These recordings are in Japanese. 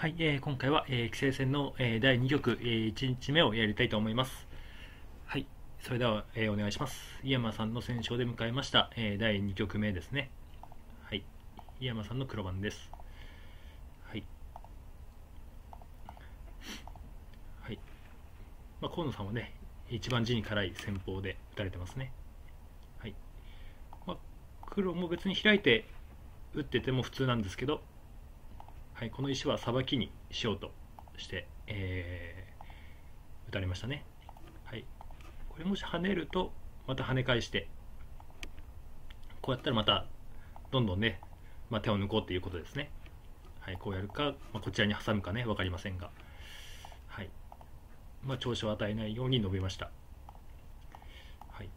はい、今回は、棋聖戦の、第2局、1日目をやりたいと思います。はい、それでは、お願いします。井山さんの戦勝で迎えました、第2局目ですね。はい、井山さんの黒番です。はい、はい、河野さんはね、一番地に辛い戦法で打たれてますね。はい、黒も別に開いて打ってても普通なんですけど、はい、この石はさばきにしようとして、打たれましたね。はい、これもし跳ねるとまた跳ね返して、こうやったらまたどんどんね、手を抜こうということですね。はい、こうやるか、こちらに挟むかね、分かりませんが、はい、調子を与えないように述べました。はい、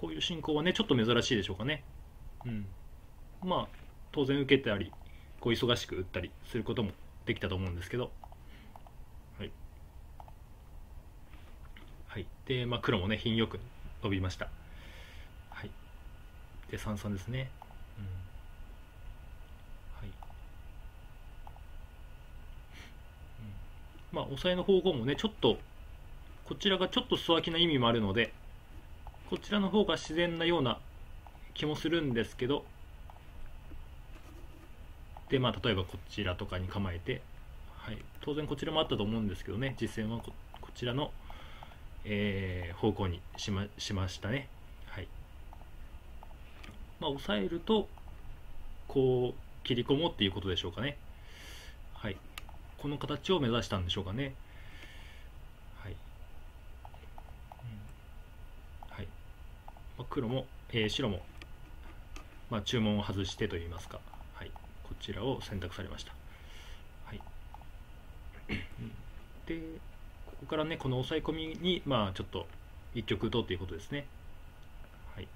こういう進行はね、ちょっと珍しいでしょうかね。当然受けたりこう忙しく打ったりすることもできたと思うんですけど、はい、はい、で、黒もね、品よく伸びました。はい、で、三々ですね。抑えの方向もね、ちょっとこちらがちょっと素空きな意味もあるので、こちらの方が自然なような気もするんですけど、で、例えばこちらとかに構えて、はい、当然こちらもあったと思うんですけどね、実戦は こちらの、方向にしましたね。はい、抑えるとこう切り込もうっていうことでしょうかね。はい、この形を目指したんでしょうかね。はい、はい、黒も、白も、注文を外してといいますか、はい、こちらを選択されました。はい、で、ここからね、この抑え込みに、ちょっと一局打とうということですね。はい、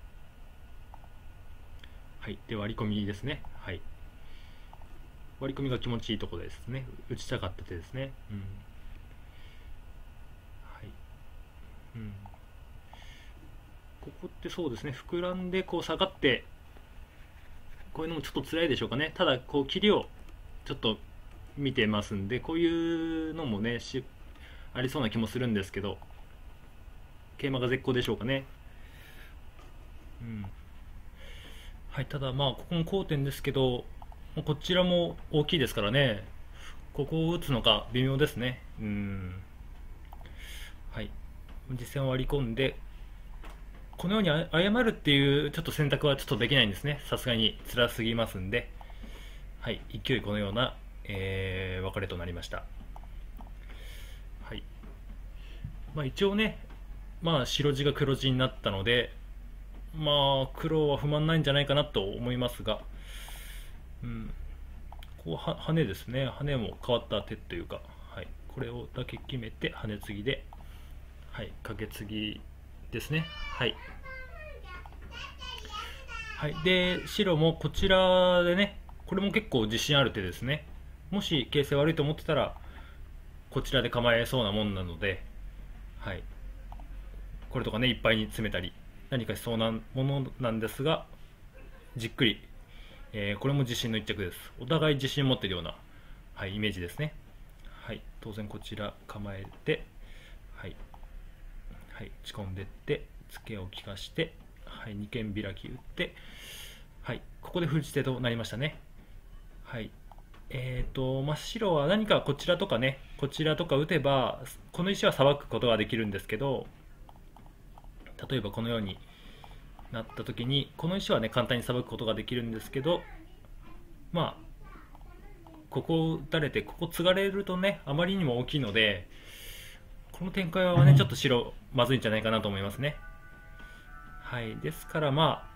はい、で、割り込みですね。はい、割り込みが気持ちいいところですね。打ちたかった手ですね。はい、ここってそうですね、膨らんでこう下がって、こういうのもちょっと辛いでしょうかね。ただこう切りをちょっと見てますんで、こういうのもねありそうな気もするんですけど、桂馬が絶好でしょうかね。はい、ただここも好点ですけど、こちらも大きいですからね、ここを打つのか微妙ですね。はい、実戦を割り込んで、このように謝るっていうちょっと選択はちょっとできないんですね、さすがに辛すぎますんで。はい、勢いこのような、別れとなりました。はい、一応ね、白地が黒地になったので、黒は不満ないんじゃないかなと思いますが。こう跳ねですね、跳ねも変わった手というか、はい、これをだけ決めて跳ね継ぎで、はい、カケ継ぎですね。はい、はい、で、白もこちらでね、これも結構自信ある手ですね。もし形勢悪いと思ってたらこちらで構えそうなもんなので、はい、これとかね、いっぱいに詰めたり何かしそうなものなんですが、じっくり、これも自信の一着です。お互い自信を持っているような、はい、イメージですね。はい、当然こちら構えて、はい、はい、打ち込んでいってツケを利かして、はい、二間開き打って、はい、ここで封じ手となりましたね。はい、白は何かこちらとかね、こちらとか打てばこの石はさばくことができるんですけど、例えばこのようになった時にこの石はね、簡単にさばくことができるんですけど、ここを打たれてここ継がれるとね、あまりにも大きいので、この展開はね、ちょっと白まずいんじゃないかなと思いますね。はい、ですから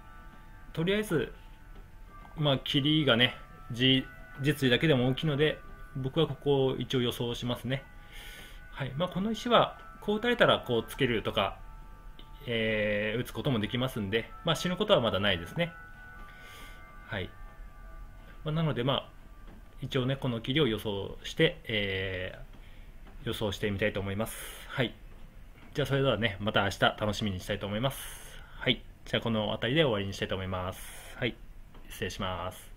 とりあえず切りがね、実利だけでも大きいので、僕はここを一応予想しますね。はい、この石はこう打たれたらこうつけるとか、打つこともできますんで、死ぬことはまだないですね。はい、なので一応ね、この切りを予想して、予想してみたいと思います。はい、じゃあそれではね、また明日楽しみにしたいと思います。はい、じゃあこの辺りで終わりにしたいと思います。はい、失礼します。